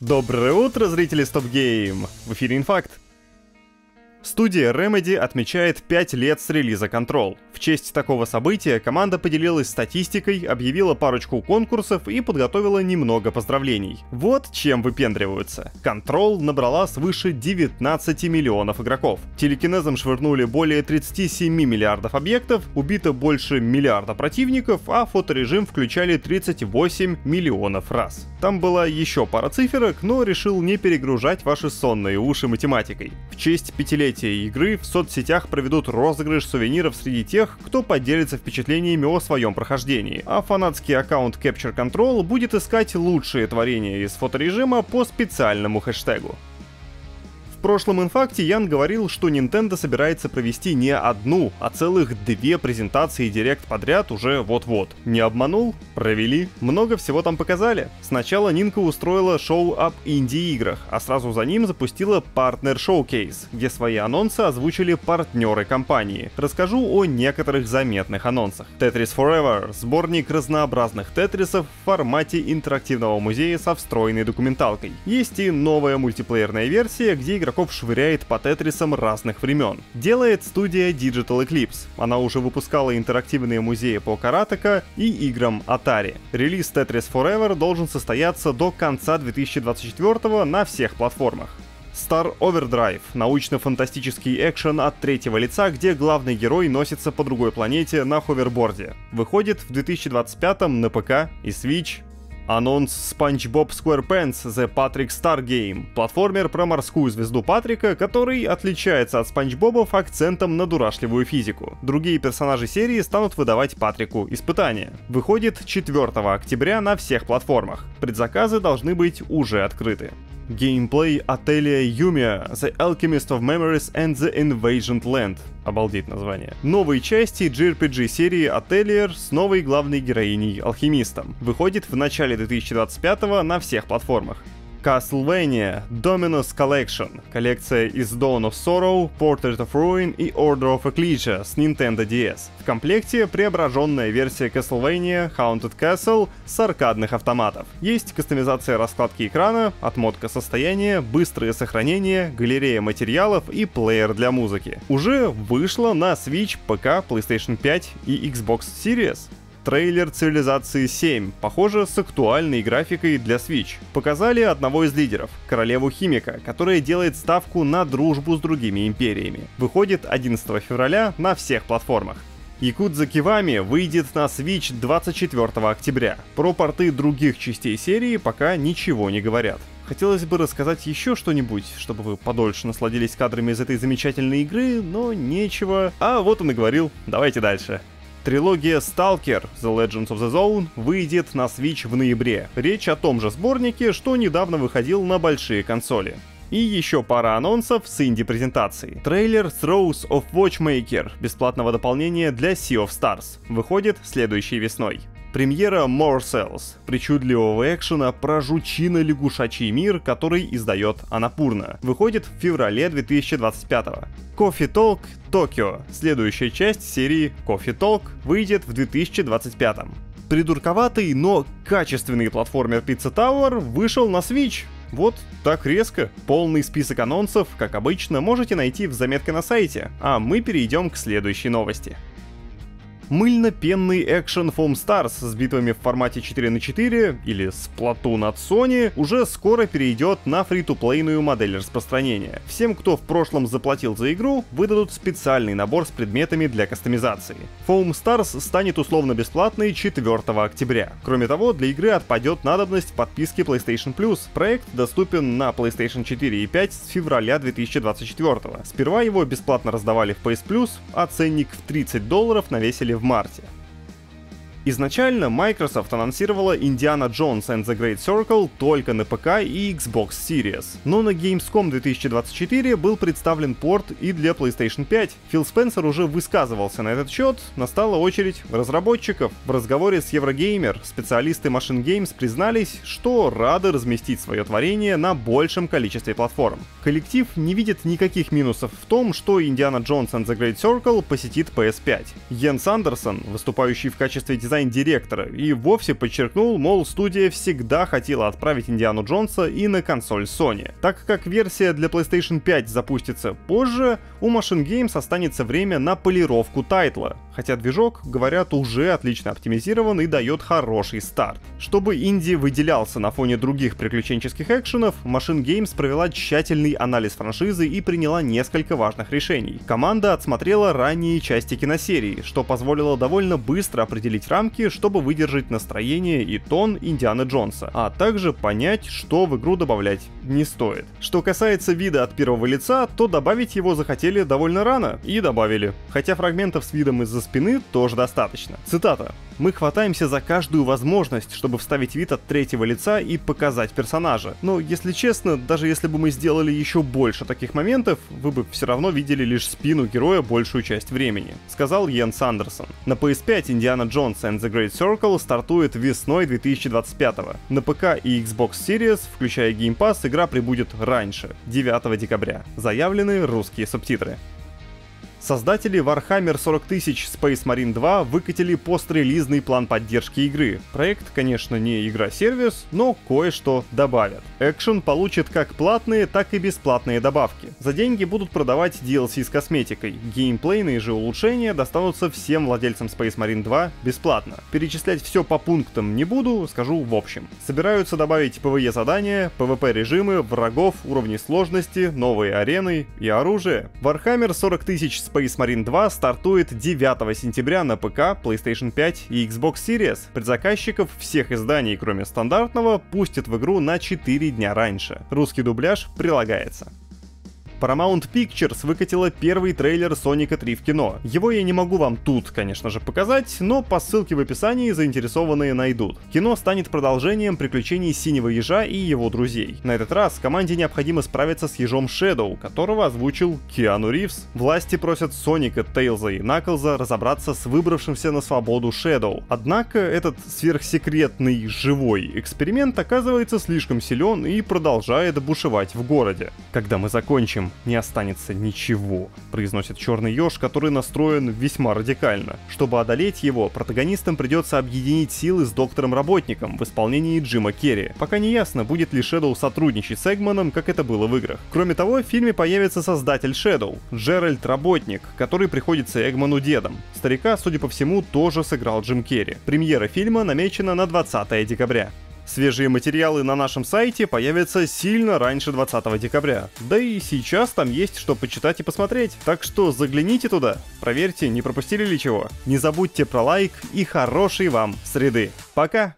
Доброе утро, зрители StopGame! В эфире Инфакт. Студия Remedy отмечает 5 лет с релиза Control. В честь такого события команда поделилась статистикой, объявила парочку конкурсов и подготовила немного поздравлений. Вот чем выпендриваются. Control набрала свыше 19 миллионов игроков. Телекинезом швырнули более 37 миллиардов объектов, убито больше миллиарда противников, а фоторежим включали 38 миллионов раз. Там была еще пара циферок, но решил не перегружать ваши сонные уши математикой. В честь пятилетия игры в соцсетях проведут розыгрыш сувениров среди тех, кто поделится впечатлениями о своем прохождении, а фанатский аккаунт Capture Control будет искать лучшие творения из фоторежима по специальному хэштегу. В прошлом инфакте Ян говорил, что Nintendo собирается провести не одну, а целых две презентации Direct подряд уже вот-вот. Не обманул? Провели. Много всего там показали. Сначала Нинка устроила шоу об инди-играх, а сразу за ним запустила Partner Showcase, где свои анонсы озвучили партнеры компании. Расскажу о некоторых заметных анонсах. Tetris Forever — сборник разнообразных тетрисов в формате интерактивного музея со встроенной документалкой. Есть и новая мультиплеерная версия, где игра швыряет по тетрисам разных времен. Делает студия Digital Eclipse. Она уже выпускала интерактивные музеи по Karateka и играм Atari. Релиз Tetris Forever должен состояться до конца 2024 на всех платформах. Star Overdrive — научно-фантастический экшен от третьего лица, где главный герой носится по другой планете на ховерборде. Выходит в 2025 на ПК и Switch. Анонс Спанч Боб Square Pants The Patrick Star Game — платформер про морскую звезду Патрика, который отличается от Спанч Бобов акцентом на дурашливую физику. Другие персонажи серии станут выдавать Патрику испытания. Выходит 4 октября на всех платформах. Предзаказы должны быть уже открыты. Геймплей Atelier Юмия The Alchemist of Memories and the Invasion Land. Обалдеть название. Новые части JRPG серии Atelier с новой главной героиней-алхимистом. Выходит в начале 2025 на всех платформах. Castlevania Dominus Collection — коллекция из Dawn of Sorrow, Portrait of Ruin и Order of Ecclesia с Nintendo DS. В комплекте преображенная версия Castlevania Haunted Castle с аркадных автоматов. Есть кастомизация раскладки экрана, отмотка состояния, быстрые сохранения, галерея материалов и плеер для музыки. Уже вышло на Switch, ПК, PlayStation 5 и Xbox Series. Трейлер «Цивилизации 7», похоже, с актуальной графикой для Switch. Показали одного из лидеров — королеву Химико, которая делает ставку на дружбу с другими империями. Выходит 11 февраля на всех платформах. Якудза за Кивами выйдет на Switch 24 октября. Про порты других частей серии пока ничего не говорят. Хотелось бы рассказать еще что-нибудь, чтобы вы подольше насладились кадрами из этой замечательной игры, но нечего. А вот он и говорил, давайте дальше. Трилогия Stalker The Legends of the Zone выйдет на Switch в ноябре. Речь о том же сборнике, что недавно выходил на большие консоли. И еще пара анонсов с инди-презентацией. Трейлер Throes of Watchmaker бесплатного дополнения для Sea of Stars выходит следующей весной. Премьера More Cells — причудливого экшена про жучино-лягушачий мир, который издает Анапурна. Выходит в феврале 2025-го. Coffee Talk Tokyo — следующая часть серии Coffee Talk выйдет в 2025-м. Придурковатый, но качественный платформер Pizza Tower вышел на Switch. Вот так резко. Полный список анонсов, как обычно, можете найти в заметке на сайте, а мы перейдем к следующей новости. Мыльно-пенный экшен Foam Stars с битвами в формате 4×4 или Splatoon от Sony уже скоро перейдет на фри-то-плейную модель распространения. Всем, кто в прошлом заплатил за игру, выдадут специальный набор с предметами для кастомизации. Foam Stars станет условно бесплатной 4 октября. Кроме того, для игры отпадет надобность в подписке PlayStation Plus. Проект доступен на PlayStation 4 и 5 с февраля 2024. Сперва его бесплатно раздавали в PS Plus, а ценник в $30 навесили в марте. Изначально Microsoft анонсировала Indiana Jones and the Great Circle только на ПК и Xbox Series, но на Gamescom 2024 был представлен порт и для PlayStation 5. Фил Спенсер уже высказывался на этот счет, настала очередь разработчиков. В разговоре с Eurogamer специалисты Machine Games признались, что рады разместить свое творение на большем количестве платформ. Коллектив не видит никаких минусов в том, что Indiana Jones and the Great Circle посетит PS5. Йенс Андерсен, выступающий в качестве дизайнера дизайн-директора и вовсе подчеркнул, мол, студия всегда хотела отправить Индиану Джонса и на консоль Sony. Так как версия для PlayStation 5 запустится позже, у Machine Games останется время на полировку тайтла, хотя движок, говорят, уже отлично оптимизирован и дает хороший старт. Чтобы инди выделялся на фоне других приключенческих экшенов, Machine Games провела тщательный анализ франшизы и приняла несколько важных решений. Команда отсмотрела ранние части киносерии, что позволило довольно быстро определить рамки, чтобы выдержать настроение и тон Индианы Джонса, а также понять, что в игру добавлять не стоит. Что касается вида от первого лица, то добавить его захотели довольно рано и добавили, хотя фрагментов с видом из-за спины тоже достаточно. Цитата. «Мы хватаемся за каждую возможность, чтобы вставить вид от третьего лица и показать персонажа. Но, если честно, даже если бы мы сделали еще больше таких моментов, вы бы все равно видели лишь спину героя большую часть времени», — сказал Йенс Андерсен. На PS5 Indiana Jones and the Great Circle стартует весной 2025-го. На ПК и Xbox Series, включая Game Pass, игра прибудет раньше, 9 декабря. Заявлены русские субтитры. Создатели Warhammer 40,000: Space Marine II выкатили пострелизный план поддержки игры. Проект, конечно, не игра-сервис, но кое-что добавят. Экшен получит как платные, так и бесплатные добавки. За деньги будут продавать DLC с косметикой. Геймплейные же улучшения достанутся всем владельцам Space Marine 2 бесплатно. Перечислять все по пунктам не буду, скажу в общем. Собираются добавить PvE задания, PvP режимы, врагов, уровни сложности, новые арены и оружие. Warhammer 40,000 Space Marine 2 стартует 9 сентября на ПК, PlayStation 5 и Xbox Series. Предзаказчиков всех изданий, кроме стандартного, пустят в игру на 4 дня раньше. Русский дубляж прилагается. Paramount Pictures выкатила первый трейлер Соника 3 в кино. Его я не могу вам тут, конечно же, показать, но по ссылке в описании заинтересованные найдут. Кино станет продолжением приключений Синего Ежа и его друзей. На этот раз команде необходимо справиться с Ежом Shadow, которого озвучил Киану Ривз. Власти просят Соника, Тейлза и Наклза разобраться с выбравшимся на свободу Shadow. Однако этот сверхсекретный живой эксперимент оказывается слишком силен и продолжает бушевать в городе. «Когда мы закончим, не останется ничего», — произносит черный еж, который настроен весьма радикально. Чтобы одолеть его, протагонистам придется объединить силы с доктором-работником в исполнении Джима Керри. Пока не ясно, будет ли Shadow сотрудничать с Эгманом, как это было в играх. Кроме того, в фильме появится создатель Shadow, Джеральд Работник, который приходится Эгману дедом. Старика, судя по всему, тоже сыграл Джим Керри. Премьера фильма намечена на 20 декабря. Свежие материалы на нашем сайте появятся сильно раньше 20 декабря. Да и сейчас там есть что почитать и посмотреть, так что загляните туда, проверьте, не пропустили ли чего. Не забудьте про лайк и хорошей вам среды. Пока!